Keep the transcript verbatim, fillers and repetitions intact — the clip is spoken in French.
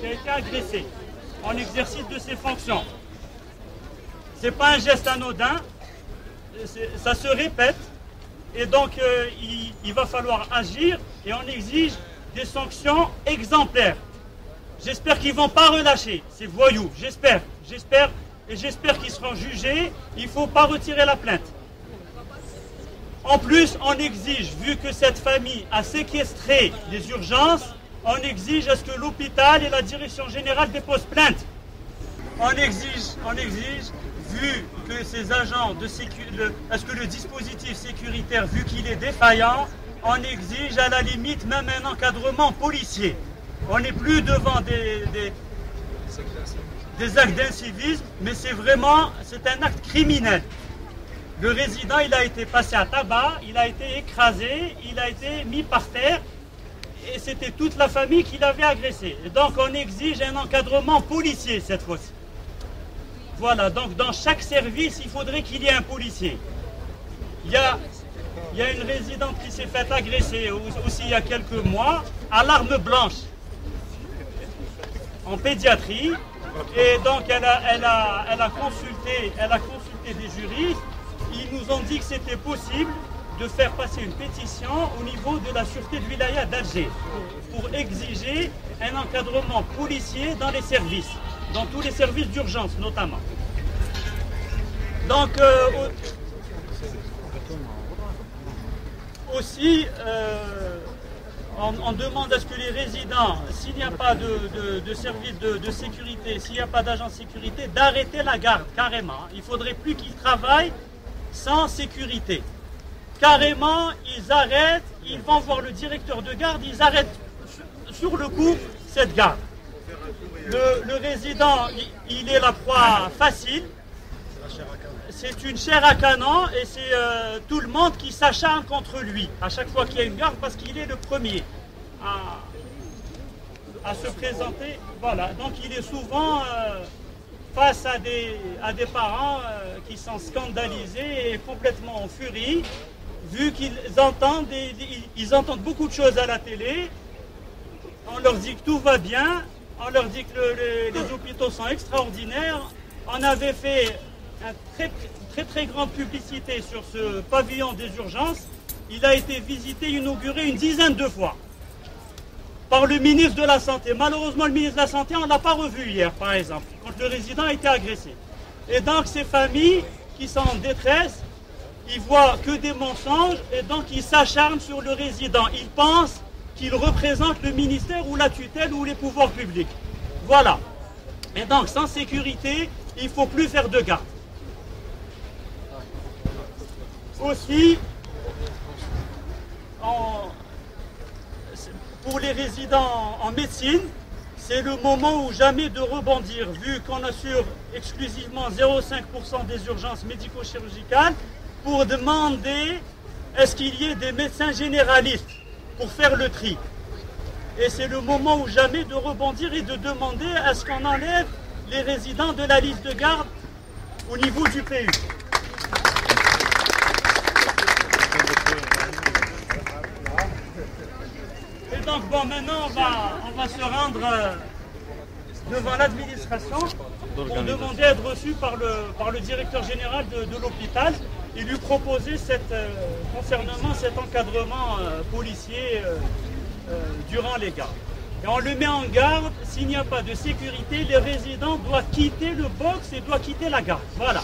C'est agressé en exercice de ses fonctions. C'est pas un geste anodin, ça se répète et donc euh, il, il va falloir agir et on exige des sanctions exemplaires. J'espère qu'ils vont pas relâcher ces voyous, j'espère, j'espère et j'espère qu'ils seront jugés. Il faut pas retirer la plainte. En plus, on exige, vu que cette famille a séquestré les urgences, on exige à ce que l'hôpital et la direction générale déposent plainte. On exige, on exige, vu que ces agents de sécurité, est-ce que le dispositif sécuritaire, vu qu'il est défaillant, on exige à la limite même un encadrement policier. On n'est plus devant des, des, des actes d'incivisme, mais c'est vraiment, c'est un acte criminel. Le résident, il a été passé à tabac, il a été écrasé, il a été mis par terre, et c'était toute la famille qui l'avait agressé. Et donc on exige un encadrement policier cette fois-ci. Voilà, donc dans chaque service, il faudrait qu'il y ait un policier. Il y a, il y a une résidente qui s'est faite agresser aussi il y a quelques mois, à l'arme blanche, en pédiatrie. Et donc elle a, elle a, elle a consulté, elle a consulté des juristes. Ils nous ont dit que c'était possible de faire passer une pétition au niveau de la Sûreté de Wilaya d'Alger pour, pour exiger un encadrement policier dans les services, dans tous les services d'urgence notamment. Donc, euh, aussi, euh, on, on demande à ce que les résidents, s'il n'y a pas de, de, de service de, de sécurité, s'il n'y a pas d'agent de sécurité, d'arrêter la garde, carrément. Il ne faudrait plus qu'ils travaillent sans sécurité. Carrément, ils arrêtent, ils vont voir le directeur de garde, ils arrêtent sur le coup cette garde. Le, le résident, il, il est la proie facile, c'est une chair à canon et c'est euh, tout le monde qui s'acharne contre lui à chaque fois qu'il y a une garde parce qu'il est le premier à, à se présenter. Voilà, donc il est souvent euh, face à des, à des parents euh, qui sont scandalisés et complètement en furie. Vu qu'ils entendent, et, ils entendent beaucoup de choses à la télé, on leur dit que tout va bien, on leur dit que le, le, les hôpitaux sont extraordinaires. On avait fait une très, très très grande publicité sur ce pavillon des urgences. Il a été visité, inauguré une dizaine de fois par le ministre de la Santé. Malheureusement, le ministre de la Santé, on ne l'a pas revu hier, par exemple, quand le résident a été agressé. Et donc, ces familles qui sont en détresse, ils voient que des mensonges et donc ils s'acharnent sur le résident. Ils pensent qu'il représente le ministère ou la tutelle ou les pouvoirs publics. Voilà. Et donc sans sécurité, il ne faut plus faire de garde. Aussi, en, pour les résidents en médecine, c'est le moment ou jamais de rebondir. Vu qu'on assure exclusivement zéro virgule cinq pour cent des urgences médico-chirurgicales, pour demander est-ce qu'il y ait des médecins généralistes pour faire le tri. Et c'est le moment ou jamais de rebondir et de demander à ce qu'on enlève les résidents de la liste de garde au niveau du P U. Et donc bon, maintenant on va, on va se rendre devant l'administration pour demander à être reçu par le, par le directeur général de, de l'hôpital. Et lui proposer cette, euh, concernant cet encadrement euh, policier euh, euh, durant les gardes. Et on le met en garde, s'il n'y a pas de sécurité, les résidents doivent quitter le box et doivent quitter la garde. Voilà.